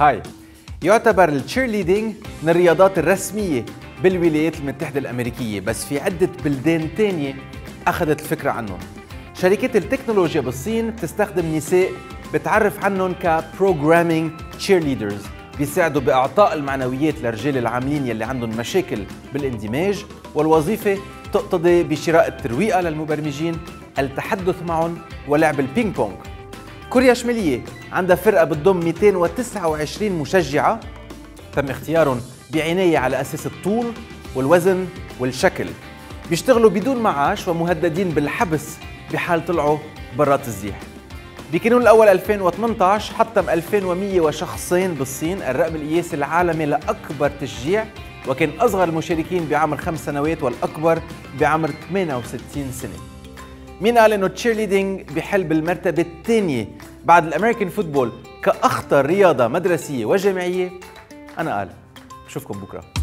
هاي. يعتبر التشير ليدينج من الرياضات الرسمية بالولايات المتحدة الأمريكية، بس في عدة بلدان تانية أخذت الفكرة عنه. شركات التكنولوجيا بالصين بتستخدم نساء بتعرف عنهم كبروجرامينج تشير ليدرز، بيساعدوا بإعطاء المعنويات للرجال العاملين يلي عندهم مشاكل بالاندماج، والوظيفة تقتضي بشراء الترويقة للمبرمجين، التحدث معهم، ولعب البينج بونج. كوريا الشمالية عندها فرقة بتضم 229 مشجعة تم اختيارهم بعناية على أساس الطول والوزن والشكل، بيشتغلوا بدون معاش ومهددين بالحبس بحال طلعوا برات الزيح. بكانون الأول 2018 حطم 2100 شخصين بالصين الرقم القياسي العالمي لأكبر تشجيع، وكان أصغر المشاركين بعمر 5 سنوات والأكبر بعمر 68 سنة. مين قال إنه التشير ليدينج بحل بالمرتبة الثانية بعد الأمريكان فوتبول كأخطر رياضة مدرسية وجامعية؟ أنا قال. بشوفكم بكرة.